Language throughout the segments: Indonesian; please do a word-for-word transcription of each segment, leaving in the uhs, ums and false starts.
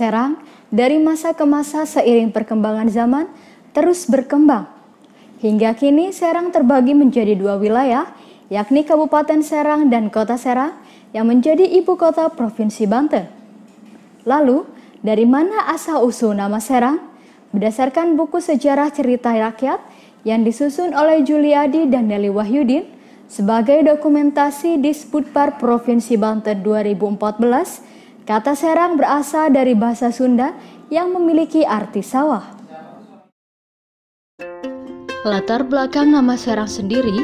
Serang dari masa ke masa seiring perkembangan zaman terus berkembang. Hingga kini Serang terbagi menjadi dua wilayah, yakni Kabupaten Serang dan Kota Serang yang menjadi ibu kota Provinsi Banten. Lalu, dari mana asal-usul nama Serang? Berdasarkan buku sejarah cerita rakyat yang disusun oleh Juliadi dan Nelly Wahyudin sebagai dokumentasi Disbudpar Provinsi Banten dua ribu empat belas, kata Serang berasal dari bahasa Sunda yang memiliki arti sawah. Latar belakang nama Serang sendiri,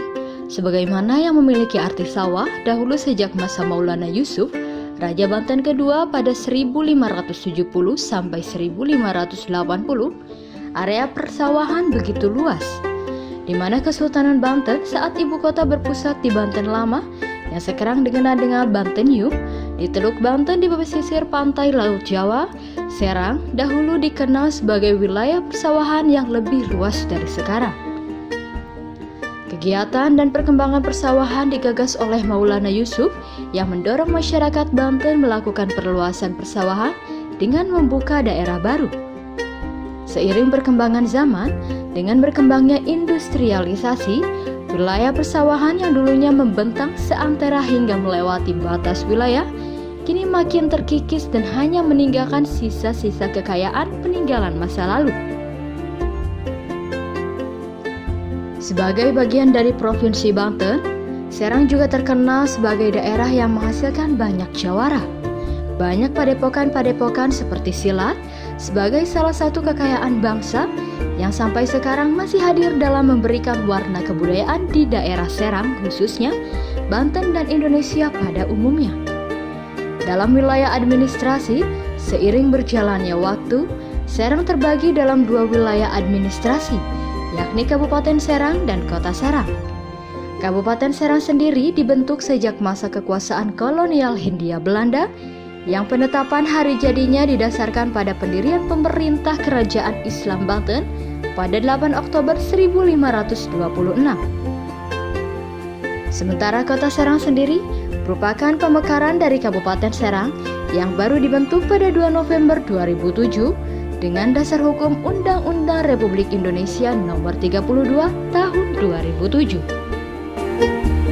sebagaimana yang memiliki arti sawah dahulu sejak masa Maulana Yusuf, Raja Banten kedua pada seribu lima ratus tujuh puluh sampai seribu lima ratus delapan puluh, area persawahan begitu luas, di mana Kesultanan Banten saat ibu kota berpusat di Banten Lama yang sekarang dikenal dengan Banten New. Di Teluk Banten di pesisir pantai Laut Jawa, Serang dahulu dikenal sebagai wilayah persawahan yang lebih luas dari sekarang. Kegiatan dan perkembangan persawahan digagas oleh Maulana Yusuf yang mendorong masyarakat Banten melakukan perluasan persawahan dengan membuka daerah baru. Seiring perkembangan zaman, dengan berkembangnya industrialisasi, wilayah persawahan yang dulunya membentang seantera hingga melewati batas wilayah, kini makin terkikis dan hanya meninggalkan sisa-sisa kekayaan peninggalan masa lalu. Sebagai bagian dari Provinsi Banten, Serang juga terkenal sebagai daerah yang menghasilkan banyak jawara. Banyak padepokan-padepokan seperti silat sebagai salah satu kekayaan bangsa yang sampai sekarang masih hadir dalam memberikan warna kebudayaan di daerah Serang khususnya, Banten dan Indonesia pada umumnya. Dalam wilayah administrasi, seiring berjalannya waktu, Serang terbagi dalam dua wilayah administrasi, yakni Kabupaten Serang dan Kota Serang. Kabupaten Serang sendiri dibentuk sejak masa kekuasaan kolonial Hindia Belanda, yang penetapan hari jadinya didasarkan pada pendirian pemerintah Kerajaan Islam Banten pada delapan Oktober seribu lima ratus dua puluh enam. Sementara Kota Serang sendiri merupakan pemekaran dari Kabupaten Serang yang baru dibentuk pada dua November dua ribu tujuh dengan dasar hukum Undang-Undang Republik Indonesia Nomor tiga puluh dua Tahun dua ribu tujuh.